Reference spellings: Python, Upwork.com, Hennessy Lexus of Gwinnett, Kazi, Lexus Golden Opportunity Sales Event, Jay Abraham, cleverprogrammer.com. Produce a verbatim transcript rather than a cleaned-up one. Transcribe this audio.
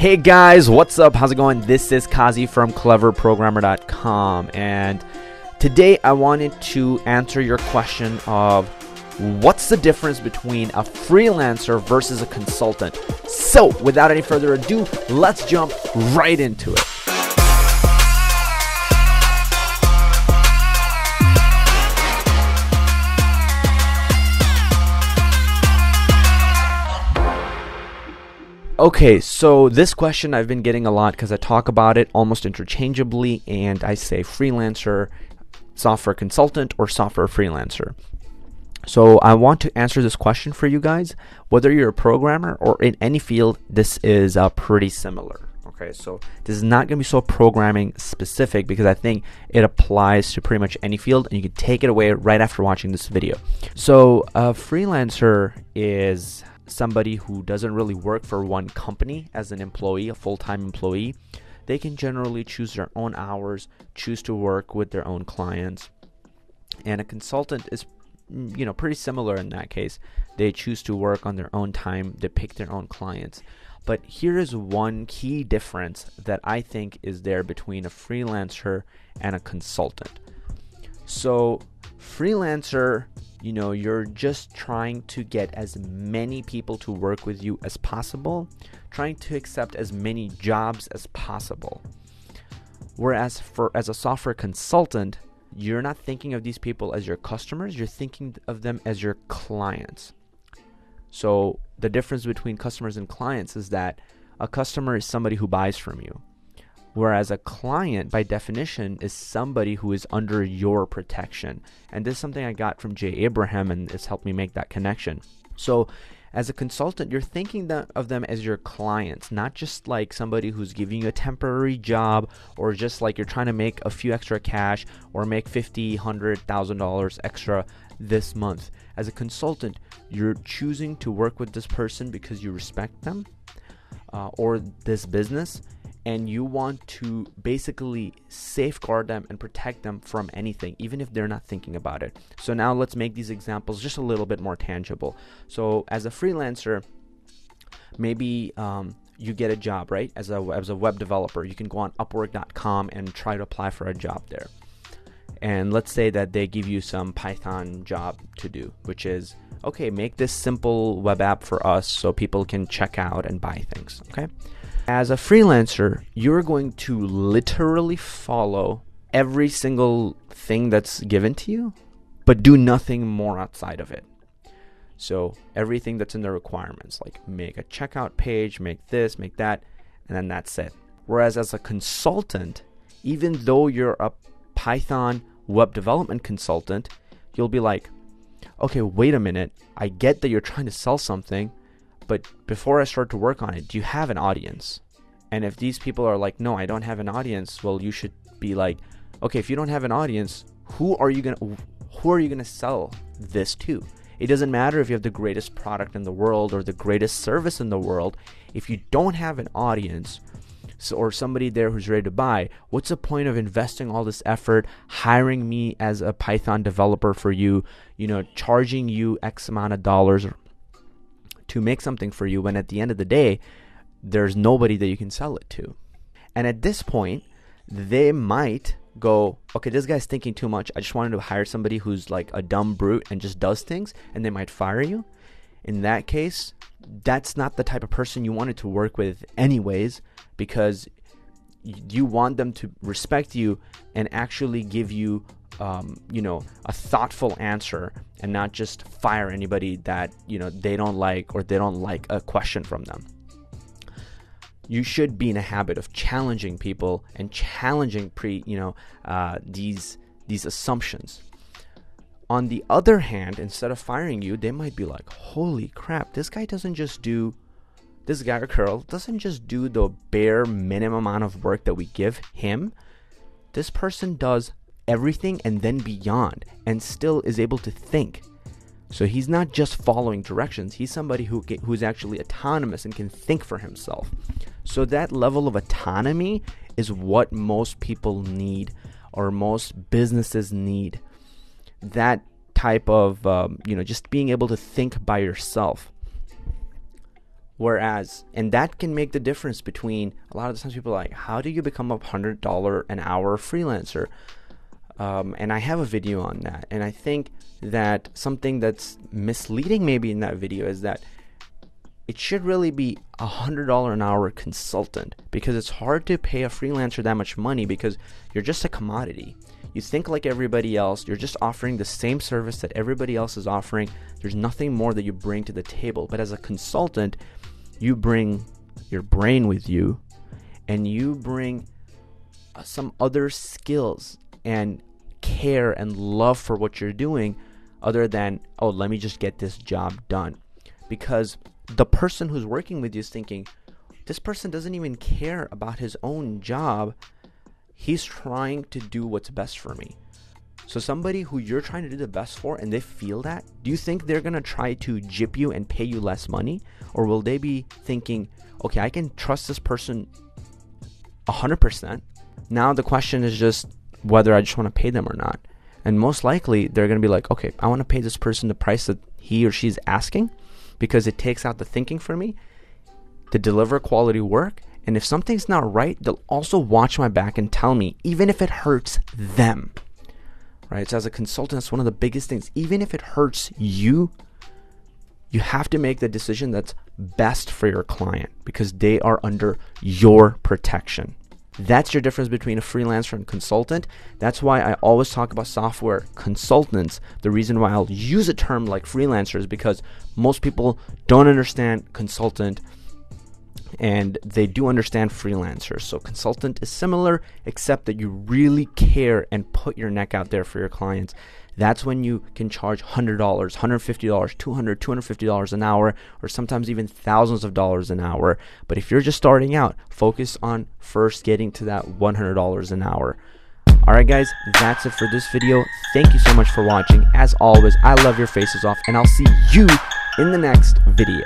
Hey guys, what's up? How's it going? This is Kazi from clever programmer dot com, and today I wanted to answer your question of what's the difference between a freelancer versus a consultant. So without any further ado, let's jump right into it. Okay, so this question I've been getting a lot because I talk about it almost interchangeably, and I say freelancer, software consultant, or software freelancer. So I want to answer this question for you guys. Whether you're a programmer or in any field, this is uh, pretty similar. Okay, so this is not going to be so programming specific because I think it applies to pretty much any field, and you can take it away right after watching this video. So a freelancer is somebody who doesn't really work for one company as an employee, a full-time employee. They can generally choose their own hours, choose to work with their own clients. And a consultant is, you know, pretty similar in that case. They choose to work on their own time, they pick their own clients. But here is one key difference that I think is there between a freelancer and a consultant. So freelancer, you know, you're just trying to get as many people to work with you as possible, trying to accept as many jobs as possible. Whereas for as a software consultant, you're not thinking of these people as your customers, you're thinking of them as your clients. So the difference between customers and clients is that a customer is somebody who buys from you, whereas a client, by definition, is somebody who is under your protection. And this is something I got from Jay Abraham, and it's helped me make that connection. So as a consultant, you're thinking that of them as your clients, not just like somebody who's giving you a temporary job, or just like you're trying to make a few extra cash or make fifty, hundred thousand dollars extra this month. As a consultant, you're choosing to work with this person because you respect them uh, or this business, and you want to basically safeguard them and protect them from anything, even if they're not thinking about it. So now let's make these examples just a little bit more tangible. So as a freelancer, maybe um, you get a job, right? As a, as a web developer, you can go on Upwork dot com and try to apply for a job there. And let's say that they give you some Python job to do, which is, okay, make this simple web app for us so people can check out and buy things, okay? As a freelancer, you're going to literally follow every single thing that's given to you, but do nothing more outside of it. So everything that's in the requirements, like make a checkout page, make this, make that, and then that's it. Whereas as a consultant, even though you're a Python web development consultant, you'll be like, okay, wait a minute, I get that you're trying to sell something, but before I start to work on it, do you have an audience? And if these people are like, no, I don't have an audience, well, you should be like, okay, if you don't have an audience, who are you gonna who are you gonna sell this to? It doesn't matter if you have the greatest product in the world or the greatest service in the world. If you don't have an audience, so, or somebody there who's ready to buy, what's the point of investing all this effort, hiring me as a Python developer for you, you know, charging you X amount of dollars to make something for you when at the end of the day, there's nobody that you can sell it to? And at this point, they might go, okay, this guy's thinking too much. I just wanted to hire somebody who's like a dumb brute and just does things, and they might fire you. In that case, that's not the type of person you wanted to work with anyways, because you want them to respect you and actually give you, um, you know, a thoughtful answer, and not just fire anybody that, you know, they don't like, or they don't like a question from them. You should be in a habit of challenging people and challenging pre, you know, uh, these these assumptions. On the other hand, instead of firing you, they might be like, "Holy crap! This guy doesn't just do." This guy or girl doesn't just do the bare minimum amount of work that we give him. This person does everything and then beyond, and still is able to think. So he's not just following directions. He's somebody who who's actually autonomous and can think for himself. So that level of autonomy is what most people need, or most businesses need. That type of, um, you know, just being able to think by yourself. Whereas, and that can make the difference between, a lot of the times people are like, how do you become a one hundred dollars an hour freelancer? Um, and I have a video on that. And I think that something that's misleading maybe in that video is that it should really be a one hundred dollars an hour consultant, because it's hard to pay a freelancer that much money because you're just a commodity. You think like everybody else, you're just offering the same service that everybody else is offering. There's nothing more that you bring to the table. But as a consultant, you bring your brain with you, and you bring some other skills and care and love for what you're doing, other than, oh, let me just get this job done. Because the person who's working with you is thinking, this person doesn't even care about his own job. He's trying to do what's best for me. So somebody who you're trying to do the best for and they feel that, do you think they're going to try to gyp you and pay you less money? Or will they be thinking, okay, I can trust this person one hundred percent. Now the question is just whether I just want to pay them or not. And most likely they're going to be like, okay, I want to pay this person the price that he or she's asking, because it takes out the thinking for me to deliver quality work. And if something's not right, they'll also watch my back and tell me, even if it hurts them. Right? So as a consultant, that's one of the biggest things. Even if it hurts you, you have to make the decision that's best for your client, because they are under your protection. That's your difference between a freelancer and consultant. That's why I always talk about software consultants. The reason why I'll use a term like freelancer is because most people don't understand consultant, and they do understand freelancers. So consultant is similar, except that you really care and put your neck out there for your clients. That's when you can charge one hundred dollars, one hundred fifty dollars, two hundred dollars, two hundred fifty dollars an hour, or sometimes even thousands of dollars an hour. But if you're just starting out, focus on first getting to that one hundred dollars an hour. All right, guys, that's it for this video. Thank you so much for watching. As always, I love your faces off, and I'll see you in the next video.